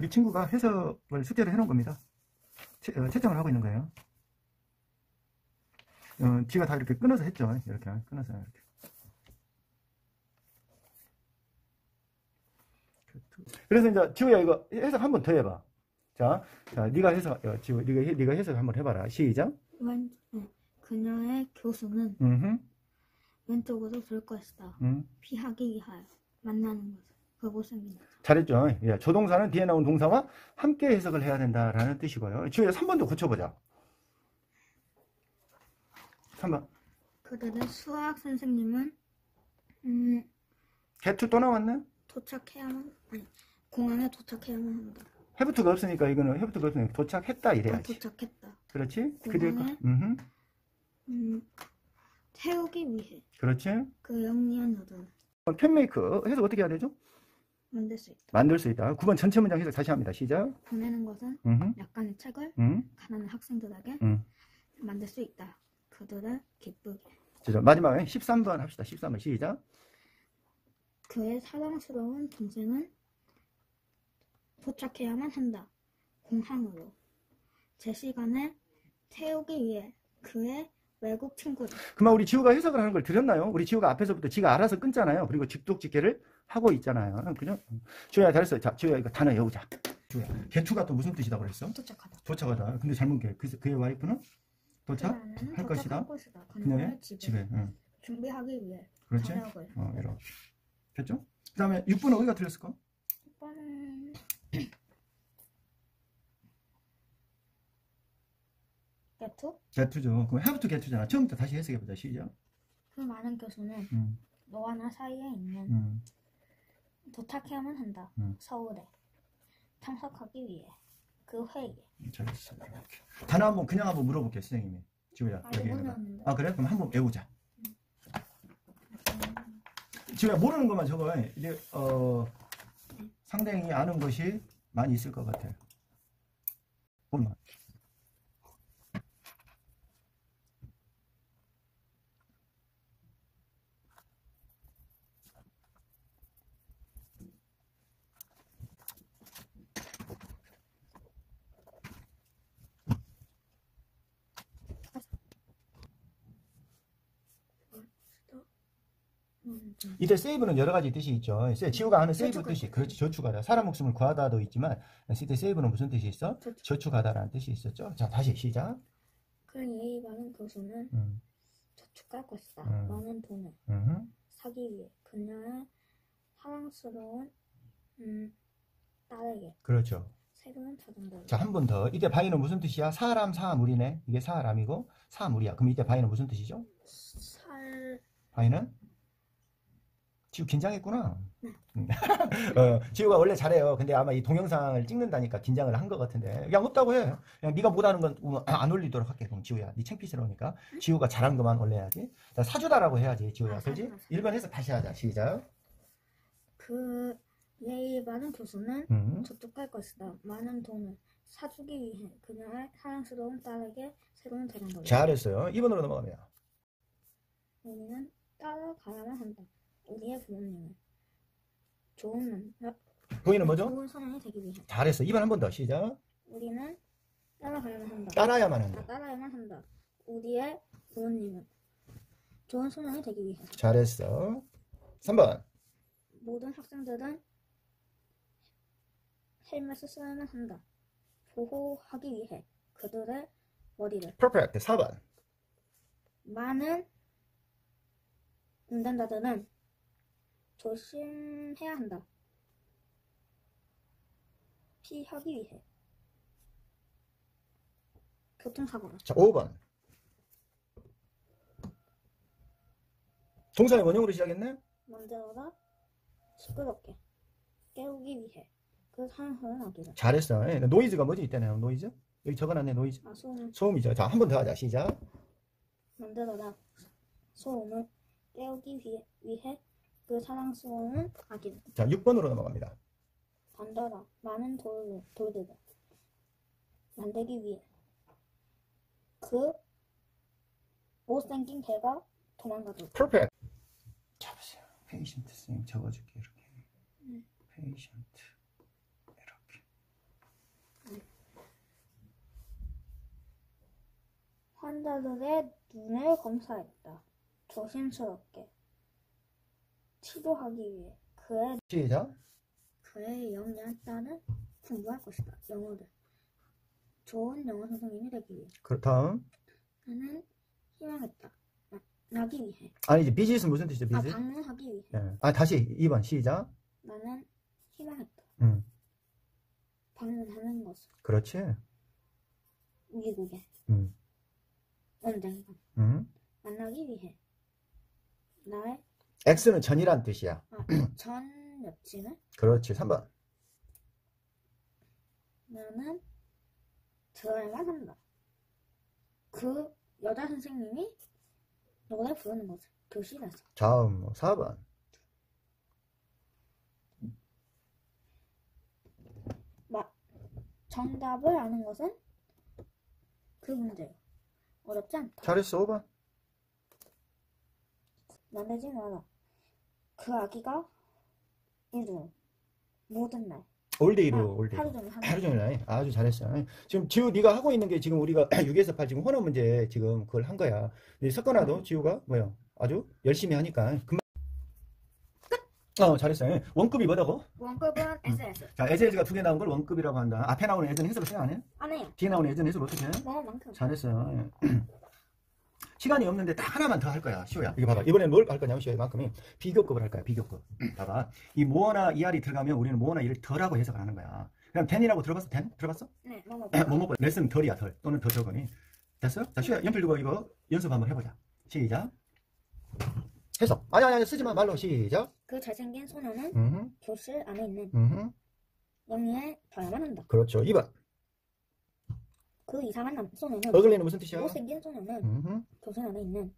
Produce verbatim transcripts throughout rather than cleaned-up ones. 우리 친구가 해석을 숙제를 해놓은 겁니다. 채, 어, 채점을 하고 있는 거예요. 어, 지가 다 이렇게 끊어서 했죠. 이렇게 끊어서 이렇게. 그래서 이제 지호야 이거 해석 한번 더 해봐. 자, 자, 네가 해석, 어, 지호, 네가 네가 해석 한번 해봐라. 시작. 왼, 네. 그녀의 교수는 음흠. 왼쪽으로 돌 것이다. 음. 피하기 위하여 만나는 것을 그곳입니다. 잘했죠. 예, 조동사는 뒤에 나온 동사와 함께 해석을 해야 된다라는 뜻이고요. 지호야 삼 번도 고쳐보자. 삼 번. 그들의 수학 선생님은 음. 개투 또 나왔네. 도착해야만, 아니, 공항에 도착해야만 합니다. 해부트가 없으니까, 이거는 해부트가 없으니까 도착했다 이래야지. 아, 도착했다. 그렇지? 공항에 음. 태우기 위해. 그렇지? 그 영리한 여자는. 캔메이크 해석 어떻게 해야 되죠? 만들 수 있다. 만들 수 있다. 구 번 전체 문장 해석 다시 합니다. 시작. 보내는 것은 음흠. 약간의 책을 음. 가난한 학생들에게 음. 만들 수 있다. 그들을 기쁘게. 진짜 마지막에 십삼 번 합시다. 십삼 번 시작. 그의 사랑스러운 동생은 도착해야만 한다. 공항으로. 제 시간에 태우기 위해 그의 외국 친구들. 그만 우리 지우가 해석을 하는 걸 들었나요? 우리 지우가 앞에서부터 지가 알아서 끊잖아요. 그리고 직독직계를 하고 있잖아요. 그죠? 지우야 잘했어. 자, 지우야 이거 단어 외우자. 지우야. 개투가 또 무슨 뜻이다 그랬어? 도착하다. 도착하다. 근데 잘못 게 그, 그의 와이프는 도착할 것이다. 것이다. 그녀의 집에. 집에. 응. 준비하기 위해. 그렇지? 어, 이렇게. 됐죠? 그 다음에 육 번은 어디가 틀렸을까? 육 번은 개투? 개투죠. 그럼 해부터 개투잖아. 처음부터 다시 해석해보자. 시작. 그 많은 교수는 음. 너와 나 사이에 있는 음. 도착해야만 한다. 음. 서울에 참석하기 위해 그 회의에. 잘했어. 이렇게. 단어 한번 그냥 한번 물어볼게요. 선생님이. 지우야. 아 그래? 그럼 한번 외우자. 지금 모르는 것만 적어. 이제 어, 상당히 아는 것이 많이 있을 것 같아요. 보면. 이때 세이브는 여러 가지 뜻이 있죠. 지우가 아는 세이브 뜻이, 그렇지, 저축하다. 사람 목숨을 구하다도 있지만, 이때 세이브는 무슨 뜻이 있어? 저축. 저축하다라는 뜻이 있었죠. 자, 다시 시작. 그 예의 바른 교수는 음. 저축할 것이다. 음. 많은 돈을 음. 사기 위해 그녀의 사랑스러운 음, 딸에게. 그렇죠. 새로운 자전거를. 자, 한 번 더. 이때 바이는 무슨 뜻이야? 사람, 사물이네. 이게 사람이고, 사물이야. 그럼 이때 바이는 무슨 뜻이죠? 살. 바이는? 지우 긴장했구나. 어, 지우가 원래 잘해요. 근데 아마 이 동영상을 찍는다니까 긴장을 한 것 같은데 그냥 없다고 해. 그냥 네가 못하는 건 안 올리도록 할게. 그럼 지우야, 네 창피스러우니까 지우가 잘한 것만 올려야지. 자, 사주다라고 해야지 지우야, 아, 그렇지? 일 번 해서 다시 하자. 시작. 그 예의 바른 교수는 음. 저축할 것이다. 많은 돈을 사주기 위해 그녀의 사랑스러운 딸에게 새로운 자전거를. 잘했어요. 이 번으로 넘어갑니다. 우리는 따라가야만 한다. 우리의 부모님은 좋은 부인은 뭐죠? 좋은 사람이 되기 위해. 잘했어. 이번 한 번 더 시작. 우리는 따라가야만 한다. 따라야만 한다. 아, 따라야만 한다. 우리의 부모님은 좋은 사람이 되기 위해. 잘했어. 삼 번. 모든 학생들은 헬멧을 써야만 한다. 보호하기 위해 그들의 머리를. 퍼펙트. 사 번. 많은 운전자들은 조심해야 한다. 피하기 위해. 교통사고로. 자, 오 번. 동사의 원형으로 시작했네? 먼저라 시끄럽게 깨우기 위해. 그 상황을 하기를. 잘했어. 노이즈가 뭐지? 이때는 노이즈? 여기 적어놨네, 노이즈. 아, 소음. 소음이죠. 자, 한 번 더 하자. 시작. 먼저라 소음을 깨우기 위해. 위해. 그 사랑스러운 아기. 자, 육 번으로 넘어갑니다. 반더라 많은 돌, 돌들을 만들기 위해 그 못생긴 개가 도망가죠. 퍼펙트. 잡으세요. 페이션트 선생님 적어줄게. 이렇게 음. 페이션트 이렇게 환자들의 눈을 검사했다. 조심스럽게. 치료하기 위해. 그의, 시작. 그의 영양 딸은 공부할 것이다. 영어를. 좋은 영어 선생님이 되기 위해. 그렇다음. 나는 희망했다. 나, 나기 위해. 아니 이제 비즈니스는 무슨 뜻이죠? 비즈니스? 아, 방문하기 위해. 예. 아 다시 이 번 시작. 나는 희망했다. 음. 방문하는 것을. 그렇지. 미국에. 음. 언젠가. 음. 만나기 위해. 나의. X는 전이란 뜻이야. 아, 전 여친은? 그렇지. 삼 번. 나는 드라마 한다. 그 여자 선생님이 노래 부르는 거지. 교실에서. 다음 사 번. 마, 정답을 아는 것은 그 문제예요. 어렵지 않다. 잘했어. 오 번. 만들지 마라. 그 아기가 이루 모든 날 올데이로 올데이 하루 종일 하루 종일 아주 잘했어. 지금 지우 네가 하고 있는 게 지금 우리가 육에서 팔 지금 혼어 문제 지금 그걸 한 거야. 근데 석건아도 음. 지우가 뭐야 아주 열심히 하니까 금방 끝. 어 잘했어. 원급이 뭐라고? 원급은 에스에스. 자 에스에스가 두 개 나온 걸 원급이라고 한다. 앞에 나오는 에스는 해석을 생각 안 해? 안 해요. 뒤에 나오는 에스는 해석을 어떻게 해? 만큼. 잘했어요. 시간이 없는데 딱 하나만 더 할 거야, 시호야. 이거 봐봐. 이번엔 뭘 할 거냐면, 시호야, 이만큼이 비교급을 할 거야, 비교급. 봐봐. 이 뭐나 이알이 들어가면 우리는 뭐나 이를 덜하고 해석을 하는 거야. 그럼 된이라고 들어봤어? 된? 들어봤어? 네, 뭐뭐. 뭐뭐. 레슨 덜이야, 덜. 또는 더 적으니. 됐어? 자, 시호야, 연필 두고 이거 연습 한번 해보자. 시작. 해석. 아니, 아니, 아니, 쓰지 마, 말로. 시작. 그 잘생긴 소녀는 음흠. 교실 안에 있는 음흠. 영희의 벼야만 한다. 그렇죠. 이 번. 그 이상한 남, 소녀는 어글리는 무슨 뜻이야? 못생긴 소녀는 교실 안에 있는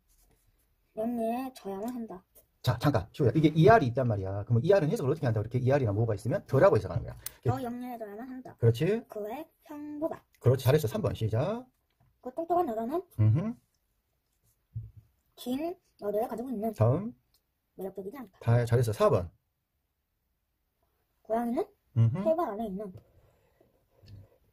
영리에 져야만 한다. 자 잠깐 시호야 이게 이알이 있단 말이야. 그럼 이알은 해석을 어떻게 한다고? 이렇게 이알이나 뭐가 있으면 더라고 해석하는 거야. 더 영리에 져야만 한다. 그렇지. 그의 형보다. 그렇지 잘했어. 삼 번 시작. 그 똑똑한 여자는 음흠. 긴 여자를 가지고 있는 다음 매력적이지 않다. 다 잘했어. 사 번 고양이는 해발 안에 있는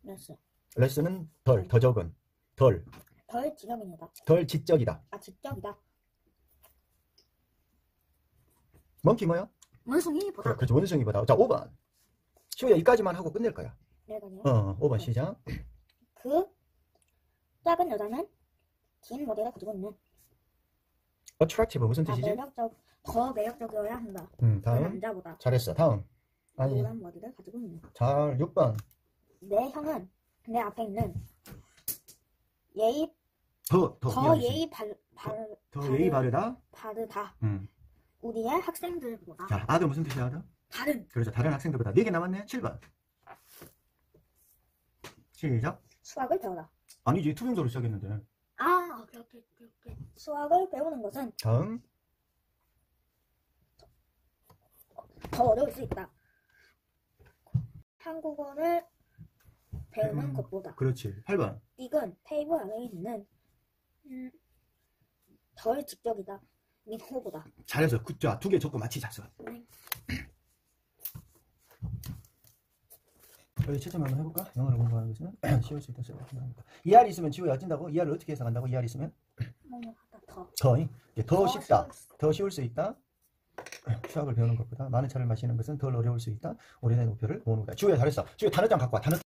몇수 레슨은 덜, 더 적은, 덜. 덜 지적입니다. 덜 지적이다. 아, 지적이다. 멍키 뭐야? 원숭이보다. 그렇죠, 원숭이보다. 자, 오 번. 시호야, 이까지만 하고 끝낼 거야. 네, 그럼요. 어, 오 번 네. 시작. 그 작은 여자는 긴 머리가 가지고 있는. Attractive 무슨 뜻이지? 아, 매력적, 더 매력적이어야 한다. 음, 다음. 남자보다. 잘했어, 다음. 아니. 노란 머리를 가지고 있는. 잘, 육 번. 내 형은. 내 앞에 있는 예의 더, 더, 더 예의 발, 발, 더, 더 예의 바르다 바르다 음. 우리의 학생들보다 자 아들 무슨 뜻이야 아들? 다른 그렇죠 다른 학생들보다 네 개 남았네 칠 번 시작 수학을 배워라 아니지 투명적으로 시작했는데 아 그렇게 그렇게 수학을 배우는 것은 다음 더 어려울 수 있다 한국어를 배우는 음, 것보다 그렇지. 팔 번 이건 테이블 안에 있는 음, 덜 직접이다. 민호보다 잘했어. 굿자 두 개 적고 마치 잘했어. 네. 여기 채점 한번 해볼까? 영어로 공부하는 것은 시험 칠 때 쓰고 한다니까. 이알이 있으면 지우야 어진다고? 이알을 어떻게 해석한다고? 이알이 있으면? 더. 더. 더, 더 쉽다. 쉬울 더 쉬울 수 있다. 수학을 배우는 것보다 많은 차를 마시는 것은 덜 어려울 수 있다. 올해의 목표를 모으는 거야. 지우야 잘했어. 지우야 단어장 갖고 와. 단어